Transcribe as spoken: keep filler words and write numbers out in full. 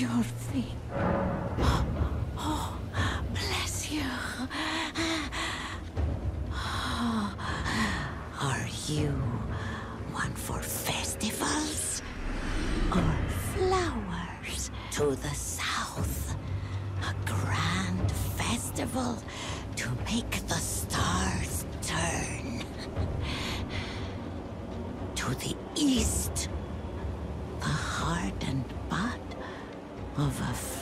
You're free. Oh, oh, bless you. Oh, are you one for festivals or flowers? To the south, a grand festival to make the stars turn. To the east, the heart and body of a